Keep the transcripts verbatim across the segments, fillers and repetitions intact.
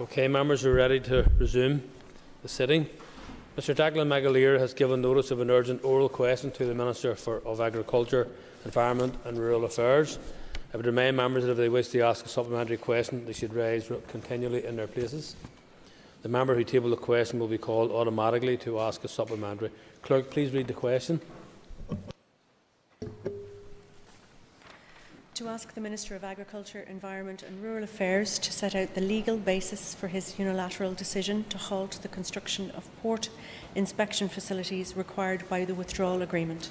Okay, members, we are ready to resume the sitting. Mister Declan McAleer has given notice of an urgent oral question to the Minister for, of Agriculture, Environment and Rural Affairs. I would remind members that if they wish to ask a supplementary question, they should rise continually in their places. The member who tabled the question will be called automatically to ask a supplementary. Clerk, please read the question. To ask the Minister of Agriculture, Environment and Rural Affairs to set out the legal basis for his unilateral decision to halt the construction of port inspection facilities required by the Withdrawal Agreement.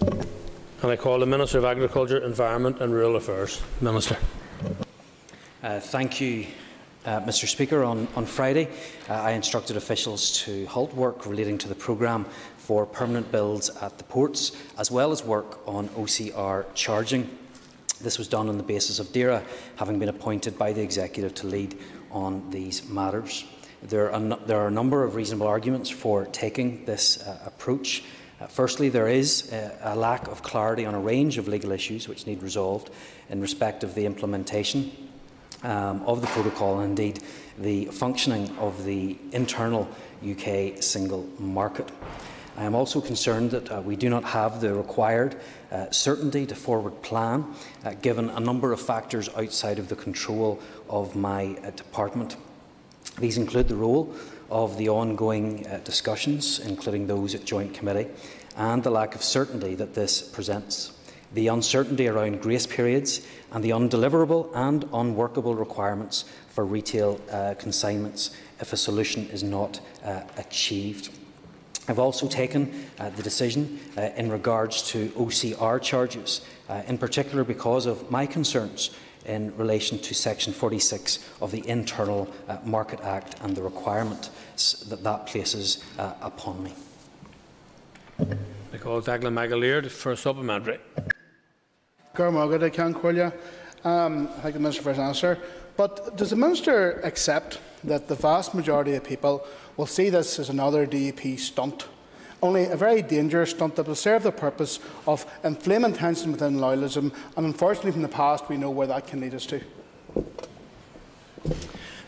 And I call the Minister of Agriculture, Environment and Rural Affairs. Minister. Uh, thank you, uh, Mister Speaker. On, on Friday, uh, I instructed officials to halt work relating to the programme for permanent builds at the ports, as well as work on O C R charging. This was done on the basis of DERA having been appointed by the Executive to lead on these matters. There are, there are a number of reasonable arguments for taking this uh, approach. Uh, firstly, there is uh, a lack of clarity on a range of legal issues which need resolved in respect of the implementation um, of the protocol and indeed the functioning of the internal U K single market. I am also concerned that uh, we do not have the required uh, certainty to forward plan, uh, given a number of factors outside of the control of my uh, department. These include the role of the ongoing uh, discussions, including those at Joint Committee, and the lack of certainty that this presents, the uncertainty around grace periods, and the undeliverable and unworkable requirements for retail uh, consignments if a solution is not uh, achieved. I have also taken uh, the decision uh, in regards to O C R charges, uh, in particular because of my concerns in relation to Section forty-six of the Internal uh, Market Act and the requirements that that places uh, upon me. I call Declan McAleer for a supplementary. I can't call you. Um, I thank the Minister for his answer. But does the Minister accept that the vast majority of people will see this as another D U P stunt, only a very dangerous stunt that will serve the purpose of inflaming tension within loyalism, and unfortunately from the past we know where that can lead us to?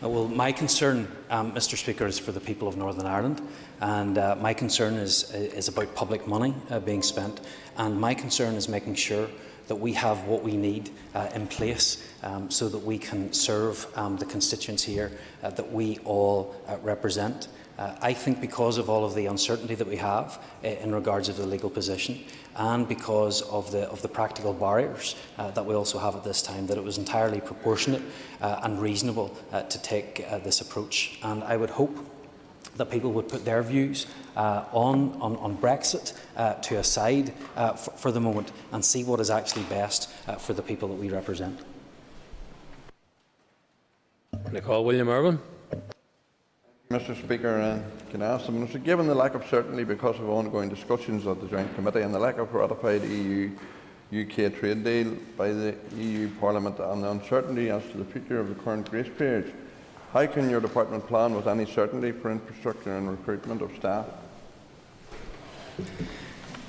Well, my concern, um, Mister Speaker, is for the people of Northern Ireland, and uh, my concern is, is about public money uh, being spent, and my concern is making sure that we have what we need uh, in place um, so that we can serve um, the constituents here uh, that we all uh, represent. Uh, I think because of all of the uncertainty that we have uh, in regards of the legal position and because of the, of the practical barriers uh, that we also have at this time, that it was entirely proportionate uh, and reasonable uh, to take uh, this approach. And I would hope that people would put their views uh, on, on, on Brexit uh, to a side uh, for, for the moment and see what is actually best uh, for the people that we represent. I call William Irwin. Mister Speaker, uh, can I ask the Minister, given the lack of certainty because of ongoing discussions at the Joint Committee and the lack of ratified E U U K trade deal by the E U Parliament and the uncertainty as to the future of the current grace period, how can your department plan with any certainty for infrastructure and recruitment of staff?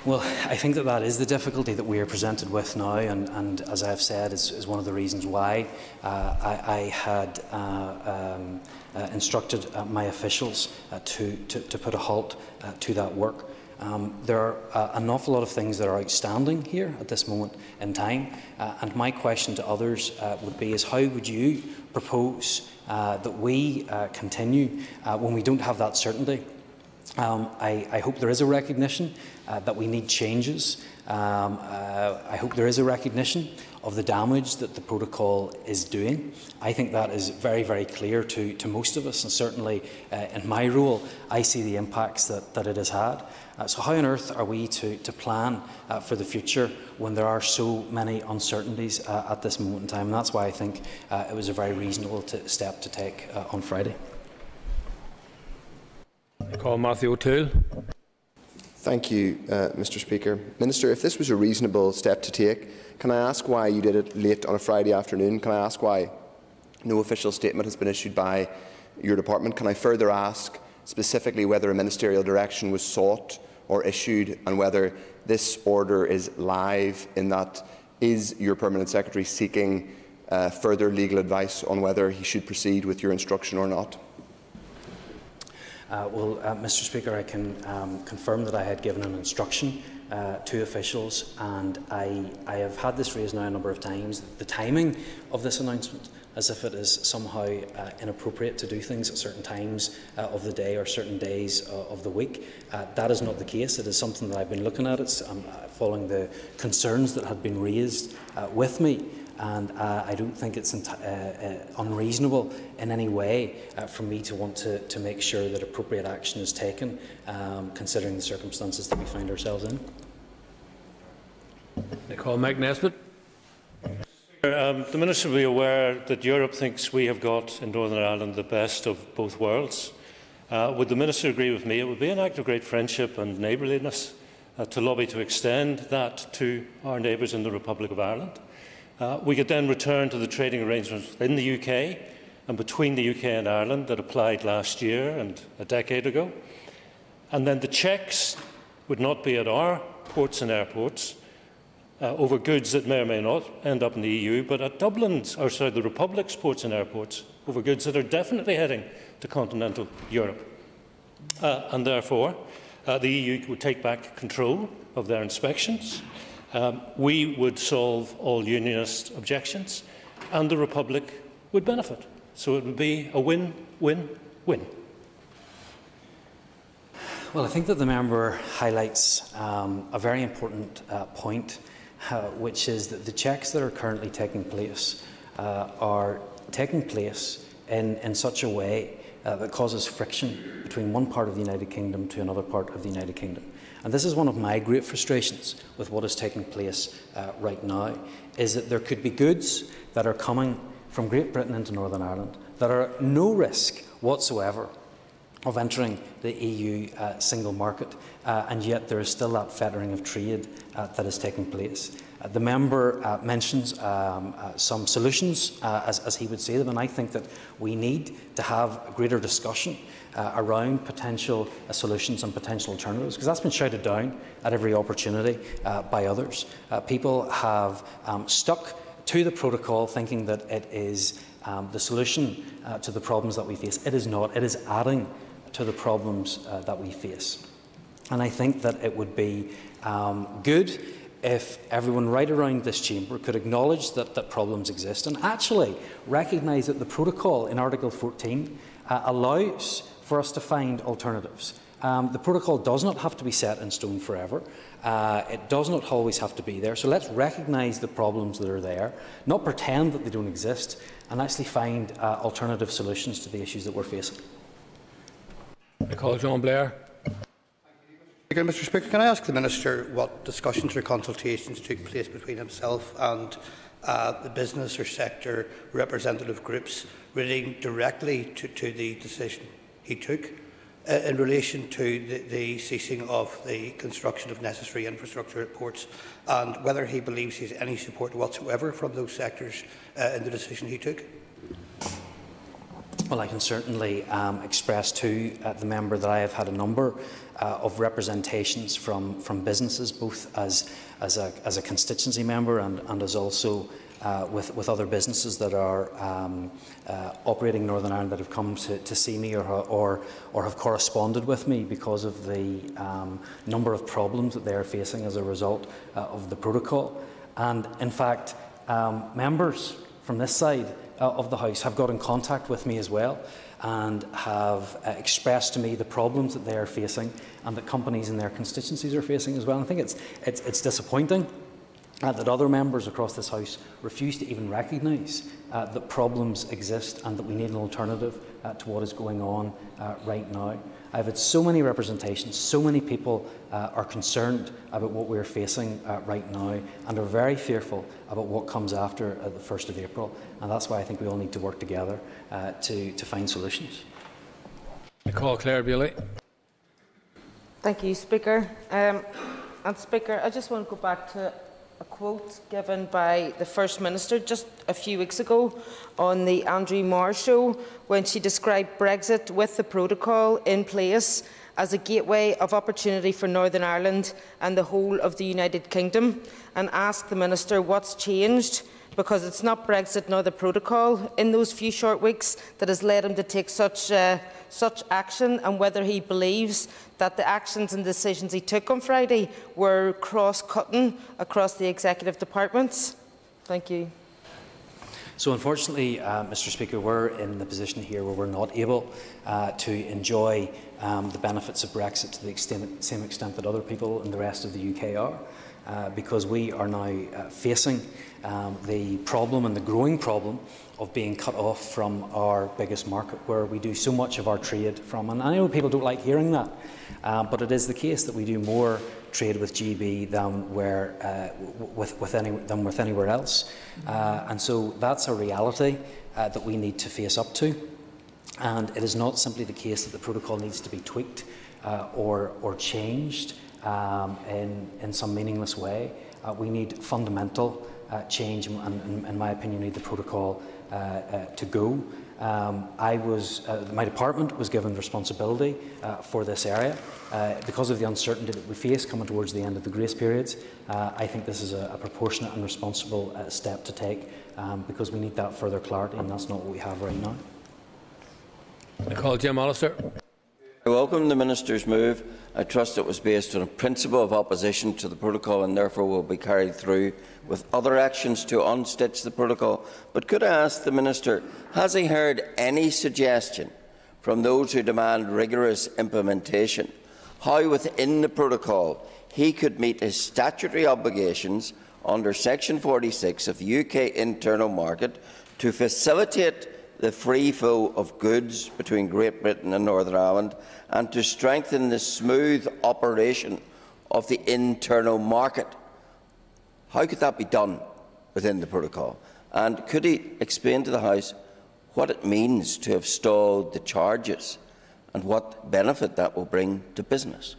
Well, I think that that is the difficulty that we are presented with now, and, and as I have said, is, is one of the reasons why uh, I, I had uh, um, uh, instructed uh, my officials uh, to, to, to put a halt uh, to that work. Um, there are uh, an awful lot of things that are outstanding here at this moment in time, uh, and my question to others uh, would be is how would you propose uh, that we uh, continue uh, when we don't have that certainty? Um, I, I hope there is a recognition uh, that we need changes. Um, uh, I hope there is a recognition of the damage that the protocol is doing. I think that is very, very clear to, to most of us, and certainly uh, in my role, I see the impacts that, that it has had. Uh, so how on earth are we to, to plan uh, for the future when there are so many uncertainties uh, at this moment in time? And that's why I think uh, it was a very reasonable to, step to take uh, on Friday. I call Matthew O'Toole. Thank you, uh, Mister Speaker. Minister, if this was a reasonable step to take, can I ask why you did it late on a Friday afternoon? Can I ask why no official statement has been issued by your department? Can I further ask specifically whether a ministerial direction was sought or issued, and whether this order is live, in that is your permanent secretary seeking uh, further legal advice on whether he should proceed with your instruction or not? Uh, well, uh, Mister Speaker, I can um, confirm that I had given an instruction uh, to officials, and I, I have had this raised now a number of times. The timing of this announcement, as if it is somehow uh, inappropriate to do things at certain times uh, of the day or certain days uh, of the week. Uh, that is not the case. It is something that I've been looking at. It's um, following the concerns that had been raised uh, with me. And uh, I don't think it's uh, uh, unreasonable in any way uh, for me to want to, to make sure that appropriate action is taken, um, considering the circumstances that we find ourselves in. I call Mike Nesbitt. Um, the Minister will be aware that Europe thinks we have got in Northern Ireland the best of both worlds. Uh, would the Minister agree with me? It would be an act of great friendship and neighbourliness uh, to lobby to extend that to our neighbours in the Republic of Ireland. Uh, we could then return to the trading arrangements within the U K and between the U K and Ireland that applied last year and a decade ago. And then the checks would not be at our ports and airports uh, over goods that may or may not end up in the E U, but at Dublin's, or sorry, the Republic's ports and airports over goods that are definitely heading to continental Europe. Uh, and therefore, uh, the E U would take back control of their inspections. Um, we would solve all unionist objections, and the Republic would benefit. So it would be a win, win, win. Well, I think that the member highlights um, a very important uh, point, uh, which is that the checks that are currently taking place uh, are taking place in, in such a way uh, that causes friction between one part of the United Kingdom to another part of the United Kingdom. And this is one of my great frustrations with what is taking place uh, right now, is that there could be goods that are coming from Great Britain into Northern Ireland that are at no risk whatsoever of entering the E U uh, single market, uh, and yet there is still that fettering of trade uh, that is taking place. Uh, the member uh, mentions um, uh, some solutions, uh, as, as he would say them, and I think that we need to have a greater discussion Uh, around potential uh, solutions and potential alternatives, because that's been shouted down at every opportunity uh, by others. Uh, people have um, stuck to the protocol thinking that it is um, the solution uh, to the problems that we face. It is not. It is adding to the problems uh, that we face. And I think that it would be um, good if everyone right around this chamber could acknowledge that, that problems exist, and actually recognise that the protocol in Article fourteen uh, allows for us to find alternatives. Um, the protocol does not have to be set in stone forever. Uh, it does not always have to be there. So let's recognise the problems that are there, not pretend that they don't exist, and actually find uh, alternative solutions to the issues that we're facing. I call John Blair. Thank you, Mister Speaker. Can I ask the Minister what discussions or consultations took place between himself and Uh, the business or sector representative groups relating directly to, to the decision he took uh, in relation to the, the ceasing of the construction of necessary infrastructure at ports, and whether he believes he has any support whatsoever from those sectors uh, in the decision he took? Well, I can certainly um, express to uh, the member that I have had a number Uh, of representations from, from businesses, both as, as, a, as a constituency member and, and as also uh, with, with other businesses that are um, uh, operating in Northern Ireland that have come to, to see me or, or, or have corresponded with me because of the um, number of problems that they are facing as a result uh, of the protocol. And in fact, um, members from this side uh, of the House have got in contact with me as well, and have uh, expressed to me the problems that they are facing and that companies in their constituencies are facing as well. And I think it's, it's, it's disappointing uh, that other members across this House refuse to even recognise uh, that problems exist and that we need an alternative uh, to what is going on uh, right now. I've had so many representations, so many people uh, are concerned about what we're facing uh, right now and are very fearful about what comes after uh, the first of April. And that's why I think we all need to work together uh, to, to find solutions. I call Claire Buley. Thank you, Speaker. Um, and Speaker, I just want to go back to a quote given by the First Minister just a few weeks ago on the Andrew Marr show, when she described Brexit with the protocol in place as a gateway of opportunity for Northern Ireland and the whole of the United Kingdom, and asked the Minister what's changed because it's not Brexit nor the protocol in those few short weeks that has led him to take such, uh, such action, and whether he believes that the actions and decisions he took on Friday were cross-cutting across the executive departments. Thank you. So unfortunately, uh, Mister Speaker, we're in the position here where we're not able uh, to enjoy um, the benefits of Brexit to the extent, same extent that other people in the rest of the U K are, uh, because we are now uh, facing um, the problem and the growing problem of being cut off from our biggest market, where we do so much of our trade from. And I know people don't like hearing that, uh, but it is the case that we do more trade with G B than where, uh, with, with any, than with anywhere else. Uh, and so that's a reality uh, that we need to face up to. And it is not simply the case that the protocol needs to be tweaked uh, or, or changed um, in, in some meaningless way. Uh, we need fundamental uh, change, and, and in my opinion, need the protocol uh, uh, to go. Um, I was, uh, my department was given responsibility uh, for this area. Uh, because of the uncertainty that we face coming towards the end of the grace periods, uh, I think this is a, a proportionate and responsible uh, step to take, um, because we need that further clarity, and that's not what we have right now. I call Jim Allister. I welcome the Minister's move. I trust it was based on a principle of opposition to the protocol and therefore will be carried through with other actions to unstitch the protocol. But could I ask the Minister, has he heard any suggestion from those who demand rigorous implementation how within the protocol he could meet his statutory obligations under Section forty-six of the U K internal market to facilitate the free flow of goods between Great Britain and Northern Ireland, and to strengthen the smooth operation of the internal market? How could that be done within the protocol? And could he explain to the House what it means to have stalled the charges and what benefit that will bring to business?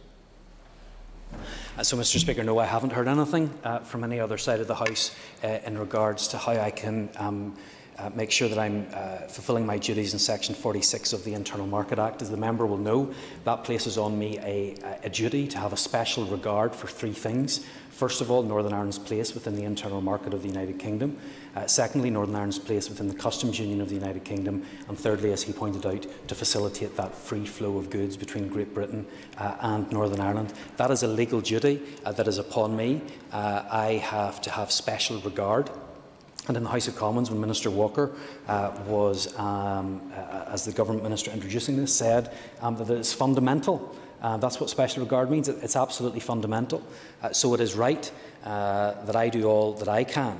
So, Mister Speaker, no, I haven't heard anything uh, from any other side of the House uh, in regards to how I can um, Uh, make sure that I'm uh, fulfilling my duties in Section forty-six of the Internal Market Act. As the member will know, that places on me a, a duty to have a special regard for three things. First of all, Northern Ireland's place within the internal market of the United Kingdom. Uh, secondly, Northern Ireland's place within the customs union of the United Kingdom. And thirdly, as he pointed out, to facilitate that free flow of goods between Great Britain uh, and Northern Ireland. That is a legal duty uh, that is upon me. Uh, I have to have special regard. And in the House of Commons, when Minister Walker uh, was, um, uh, as the government minister introducing this, said um, that it's fundamental. Uh, that's what special regard means. It's absolutely fundamental. Uh, so it is right uh, that I do all that I can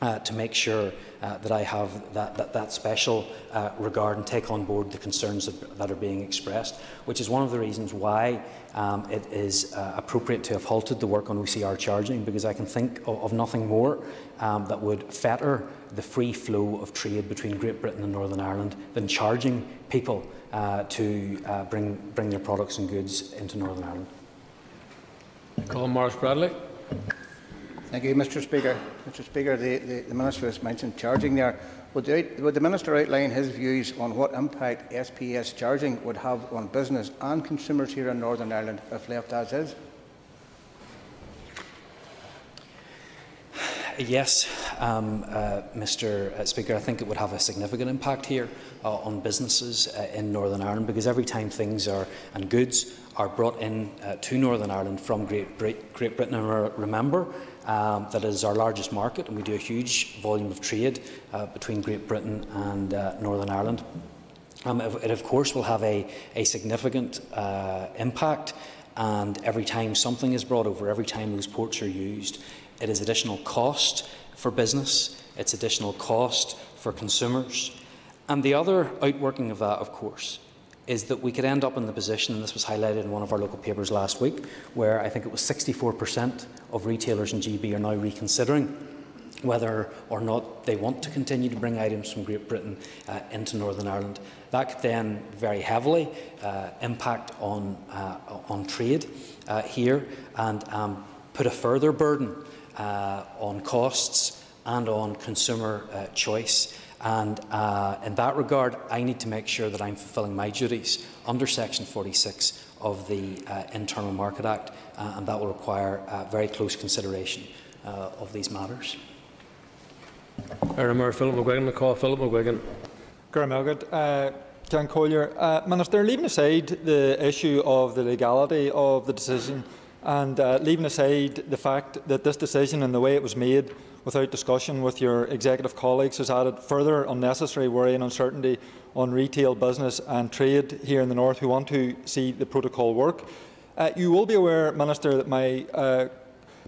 uh, to make sure uh, that I have that, that, that special uh, regard and take on board the concerns that, that are being expressed, which is one of the reasons why Um, it is uh, appropriate to have halted the work on O C R charging, because I can think of, of nothing more um, that would fetter the free flow of trade between Great Britain and Northern Ireland than charging people uh, to uh, bring, bring their products and goods into Northern Ireland. I call Morris Bradley. Thank you, Mister Speaker. Mister Speaker, the, the, the Minister has mentioned charging there. Would the, would the Minister outline his views on what impact S P S charging would have on business and consumers here in Northern Ireland if left as is? Yes, um, uh, Mister Speaker, I think it would have a significant impact here uh, on businesses uh, in Northern Ireland, because every time things are and goods are brought in uh, to Northern Ireland from Great, Great, Great Britain, and remember, Um, that is our largest market, and we do a huge volume of trade uh, between Great Britain and uh, Northern Ireland. Um, it, of course, will have a, a significant uh, impact, and every time something is brought over, every time those ports are used, it is additional cost for business, it's additional cost for consumers. And the other outworking of that, of course, is that we could end up in the position, and this was highlighted in one of our local papers last week, where I think it was sixty-four percent of retailers in G B are now reconsidering whether or not they want to continue to bring items from Great Britain uh, into Northern Ireland. That could then very heavily uh, impact on, uh, on trade uh, here, and um, put a further burden uh, on costs and on consumer uh, choice. And uh, in that regard, I need to make sure that I'm fulfilling my duties under Section forty-six of the uh, Internal Market Act, uh, and that will require uh, very close consideration uh, of these matters. Member Philip McGuigan. I call Philip McGuigan. Uh, John Collier. Uh, Minister, leaving aside the issue of the legality of the decision and uh, leaving aside the fact that this decision and the way it was made without discussion with your executive colleagues has added further unnecessary worry and uncertainty on retail business and trade here in the North who want to see the protocol work. Uh, you will be aware, Minister, that my uh,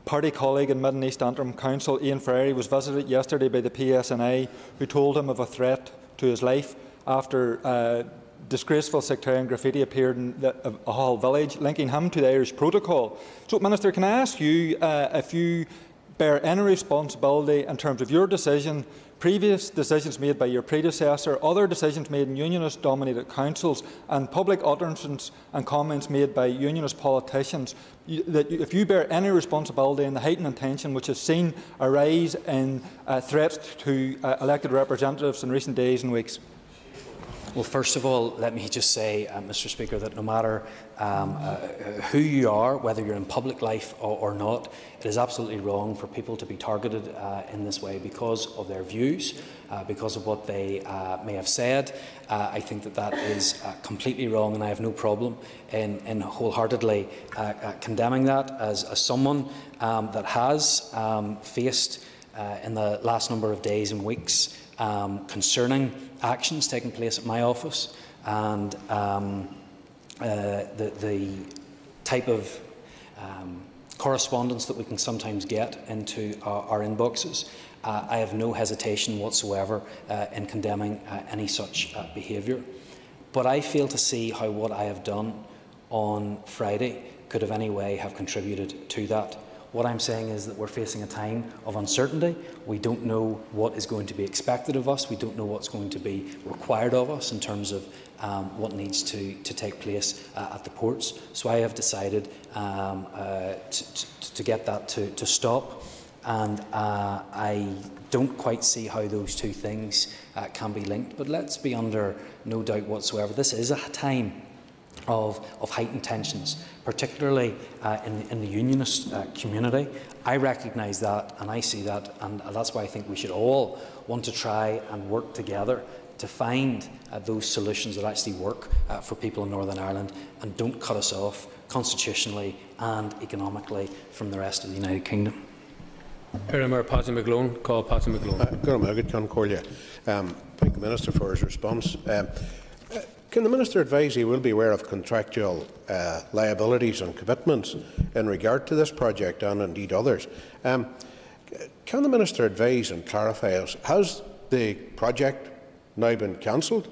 party colleague in Mid and East Antrim Council, Ian Freire, was visited yesterday by the P S N I, who told him of a threat to his life after uh, disgraceful sectarian graffiti appeared in the, uh, a whole village, linking him to the Irish Protocol. So, Minister, can I ask you uh, if you bear any responsibility in terms of your decision, previous decisions made by your predecessor, other decisions made in unionist-dominated councils, and public utterances and comments made by unionist politicians, you, that you, if you bear any responsibility in the heightened tension which has seen a rise in uh, threats to uh, elected representatives in recent days and weeks? Well, first of all, let me just say, uh, Mister Speaker, that no matter um, uh, who you are, whether you're in public life or, or not, it is absolutely wrong for people to be targeted uh, in this way because of their views, uh, because of what they uh, may have said. Uh, I think that that is uh, completely wrong, and I have no problem in, in wholeheartedly uh, uh, condemning that as, as someone um, that has um, faced uh, in the last number of days and weeks Um, concerning actions taking place at my office and um, uh, the, the type of um, correspondence that we can sometimes get into our, our inboxes. Uh, I have no hesitation whatsoever uh, in condemning uh, any such uh, behaviour. But I fail to see how what I have done on Friday could in any way have contributed to that. What I'm saying is that we're facing a time of uncertainty. We don't know what is going to be expected of us. We don't know what's going to be required of us in terms of um, what needs to, to take place uh, at the ports. So I have decided um, uh, to, to get that to, to stop. And uh, I don't quite see how those two things uh, can be linked. But let's be under no doubt whatsoever. This is a time Of, of heightened tensions, particularly uh, in, in the unionist uh, community. I recognise that and I see that, and that's why I think we should all want to try and work together to find uh, those solutions that actually work uh, for people in Northern Ireland and don't cut us off constitutionally and economically from the rest of the United Kingdom. Member Patsy McGlone. Call Patsy McGlone. Um, thank the Minister for his response. Um, Can the Minister advise he will be aware of contractual uh, liabilities and commitments in regard to this project and indeed others? Um, can the Minister advise and clarify us, has the project now been cancelled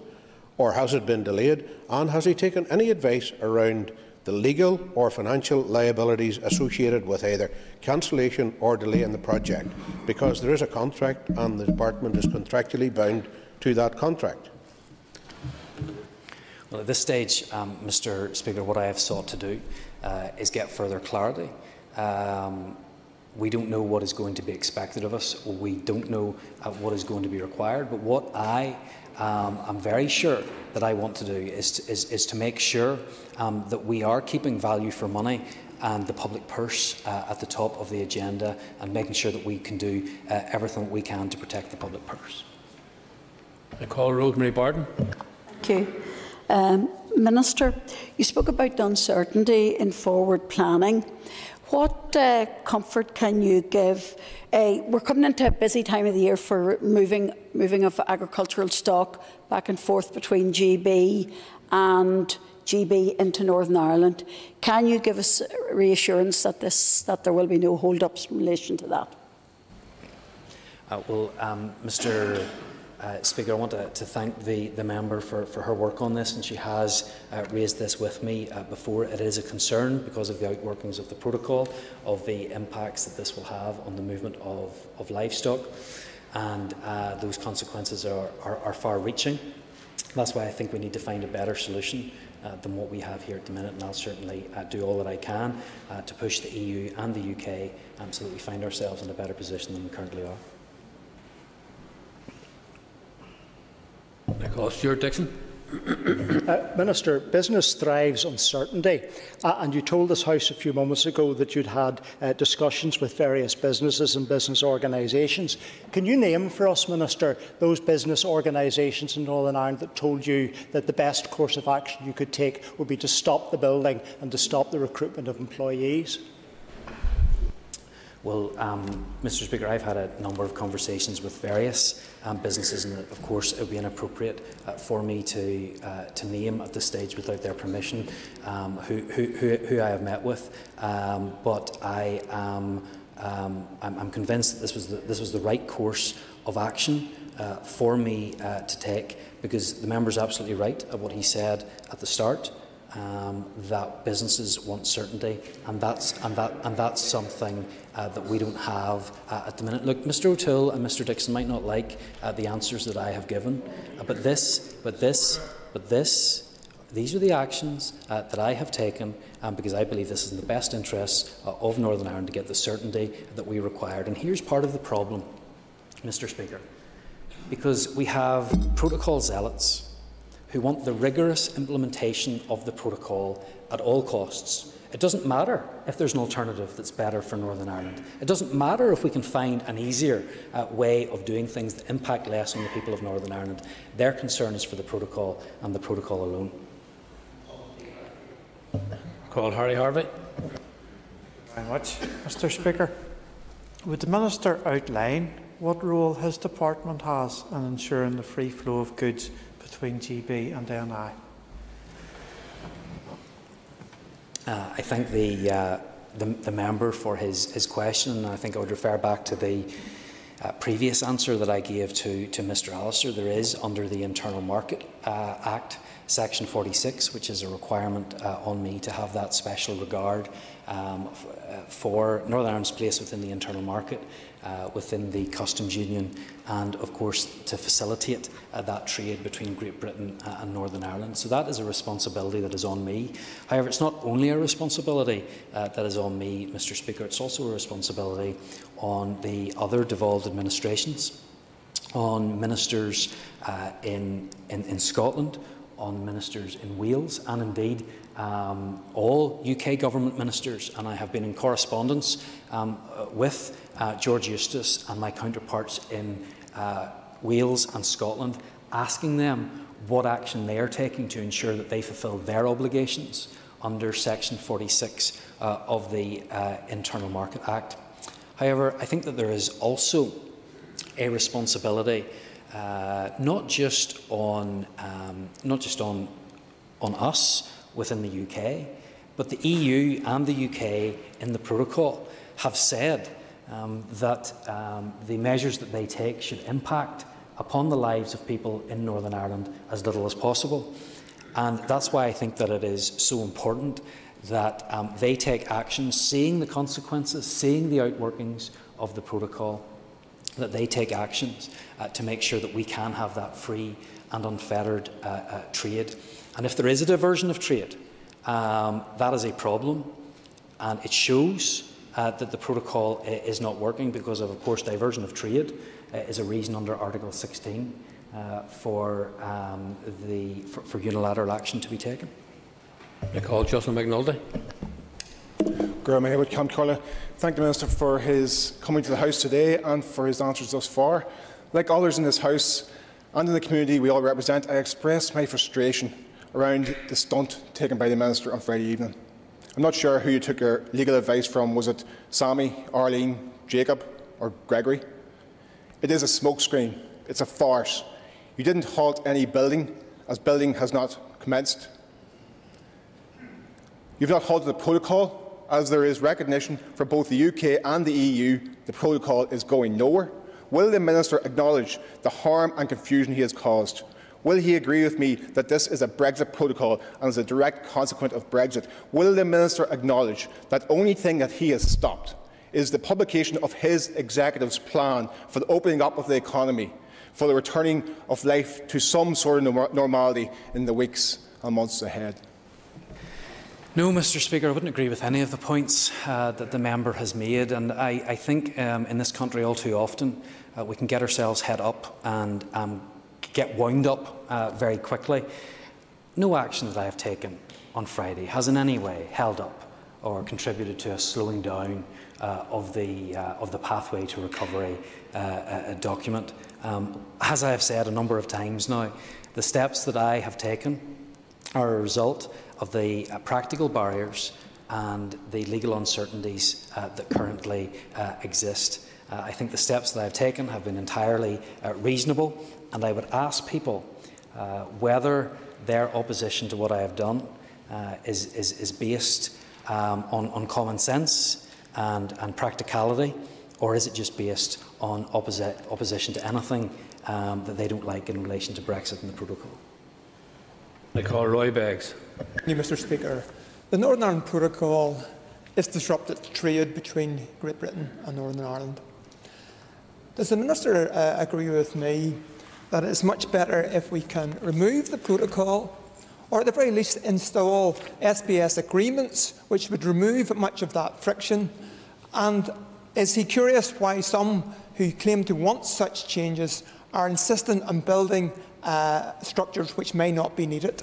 or has it been delayed, and has he taken any advice around the legal or financial liabilities associated with either cancellation or delay in the project? Because there is a contract and the Department is contractually bound to that contract. Well, at this stage, um, Mister Speaker, what I have sought to do uh, is get further clarity. Um, we don't know what is going to be expected of us, or we don't know uh, what is going to be required, but what I um, am very sure that I want to do is to, is, is to make sure um, that we are keeping value for money and the public purse uh, at the top of the agenda, and making sure that we can do uh, everything we can to protect the public purse. I call Rosemary Barton. Thank you. Um, Minister, you spoke about uncertainty in forward planning. What uh, comfort can you give? Uh, we're coming into a busy time of the year for moving, moving of agricultural stock back and forth between G B and G B into Northern Ireland. Can you give us reassurance that, this, that there will be no hold-ups in relation to that? Uh, well, um, Mister Uh, Speaker, I want to, to thank the, the member for, for her work on this, and she has uh, raised this with me uh, before. It is a concern because of the outworkings of the protocol, of the impacts that this will have on the movement of, of livestock, and uh, those consequences are, are, are far-reaching. That's why I think we need to find a better solution uh, than what we have here at the minute, and I'll certainly uh, do all that I can uh, to push the E U and the U K um, so that we find ourselves in a better position than we currently are. I call Stuart Dixon. Uh, Minister, business thrives on certainty, uh, and you told this House a few moments ago that you'd had uh, discussions with various businesses and business organisations. Can you name for us, Minister, those business organisations in Northern Ireland that told you that the best course of action you could take would be to stop the building and to stop the recruitment of employees? Well, um, Mister Speaker, I've had a number of conversations with various um, businesses, and of course it would be inappropriate uh, for me to, uh, to name at this stage without their permission um, who, who, who I have met with, um, but I am, um, I'm, I'm convinced that this was the, this was the right course of action uh, for me uh, to take, because the member is absolutely right at what he said at the start. Um, that businesses want certainty, and that's and that and that's something uh, that we don't have uh, at the minute. Look, Mister O'Toole and Mister Dixon might not like uh, the answers that I have given, uh, but this, but this, but this. These are the actions uh, that I have taken um, because I believe this is in the best interests uh, of Northern Ireland to get the certainty that we required. And here's part of the problem, Mister Speaker, because we have protocol zealots who want the rigorous implementation of the protocol at all costs. It doesn't matter if there's an alternative that's better for Northern Ireland. It doesn't matter if we can find an easier uh, way of doing things that impact less on the people of Northern Ireland. Their concern is for the protocol and the protocol alone. Called Harry Harvey. Thank you very much, Mister Speaker. Would the Minister outline what role his department has in ensuring the free flow of goods between G B and N I? Uh, I thank the, uh, the, the member for his, his question, and I think I would refer back to the uh, previous answer that I gave to, to Mister Allister. There is, under the Internal Market uh, Act, Section forty-six, which is a requirement uh, on me to have that special regard um, for Northern Ireland's place within the internal market, Uh, within the customs union, and of course to facilitate uh, that trade between Great Britain uh, and Northern Ireland. So that is a responsibility that is on me. However, it's not only a responsibility uh, that is on me, Mister Speaker, it's also a responsibility on the other devolved administrations, on ministers uh, in, in, in Scotland, on ministers in Wales, and indeed um, all U K government ministers. And I have been in correspondence um, with uh, George Eustace and my counterparts in uh, Wales and Scotland, asking them what action they are taking to ensure that they fulfil their obligations under Section forty-six uh, of the uh, Internal Market Act. However, I think that there is also a responsibility Uh, not just on um, not just on on us within the U K, but the E U and the U K in the protocol have said um, that um, the measures that they take should impact upon the lives of people in Northern Ireland as little as possible, and that's why I think that it is so important that um, they take action, seeing the consequences, seeing the outworkings of the protocol, that they take actions uh, to make sure that we can have that free and unfettered uh, uh, trade. And if there is a diversion of trade, um, that is a problem, and it shows uh, that the protocol uh, is not working, because of, of course, diversion of trade uh, is a reason under Article sixteen uh, for, um, the, for, for unilateral action to be taken. I call Justin McNulty. Thank the Minister for his coming to the House today and for his answers thus far. Like others in this House and in the community we all represent, I express my frustration around the stunt taken by the Minister on Friday evening. I'm not sure who you took your legal advice from. Was it Sammy, Arlene, Jacob or Gregory? It is a smokescreen. It's a farce. You didn't halt any building, as building has not commenced. You've not halted the protocol, as there is recognition for both the U K and the E U, the protocol is going nowhere. Will the Minister acknowledge the harm and confusion he has caused? Will he agree with me that this is a Brexit protocol and is a direct consequence of Brexit? Will the Minister acknowledge that the only thing that he has stopped is the publication of his executive's plan for the opening up of the economy, for the returning of life to some sort of normality in the weeks and months ahead? No, Mister Speaker, I wouldn't agree with any of the points uh, that the member has made, and I, I think um, in this country all too often uh, we can get ourselves head up and um, get wound up uh, very quickly. no action that I have taken on Friday has in any way held up or contributed to a slowing down uh, of, the, uh, of the pathway to recovery uh, uh, document. Um, as I have said a number of times now, the steps that I have taken are a result of the uh, practical barriers and the legal uncertainties uh, that currently uh, exist. Uh, I think the steps that I have taken have been entirely uh, reasonable, and I would ask people uh, whether their opposition to what I have done uh, is, is, is based um, on, on common sense and, and practicality, or is it just based on opposi- opposition to anything um, that they don't like in relation to Brexit and the protocol. I call Roy Beggs. Thank you, Mister Speaker. The Northern Ireland Protocol has disrupted trade between Great Britain and Northern Ireland. Does the Minister uh, agree with me that it is much better if we can remove the protocol, or at the very least install S B S agreements which would remove much of that friction? And is he curious why some who claim to want such changes are insistent on building uh, structures which may not be needed?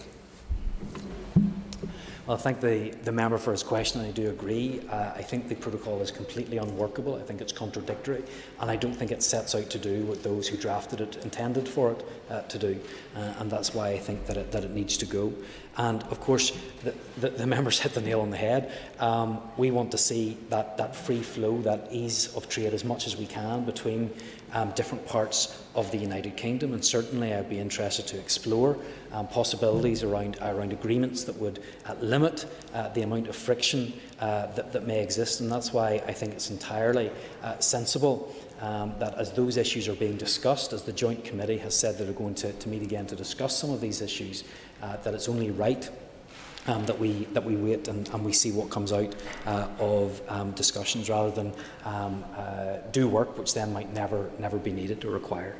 Well, I thank the, the member for his question, and I do agree. Uh, I think the protocol is completely unworkable. I think it's contradictory, and I don't think it sets out to do what those who drafted it intended for it uh, to do, uh, and that's why I think that it, that it needs to go. And of course, the, the, the members hit the nail on the head. Um, we want to see that, that free flow, that ease of trade as much as we can between Um, different parts of the United Kingdom, and certainly I'd be interested to explore um, possibilities around, around agreements that would uh, limit uh, the amount of friction uh, that, that may exist, and that's why I think it's entirely uh, sensible um, that as those issues are being discussed, as the Joint Committee has said that they're going to, to meet again to discuss some of these issues, uh, that it's only right Um, that we that we wait and, and we see what comes out uh, of um, discussions, rather than um, uh, do work which then might never never be needed or required.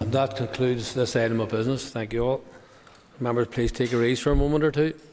And that concludes this item of business. Thank you all. Members, please take a raise for a moment or two.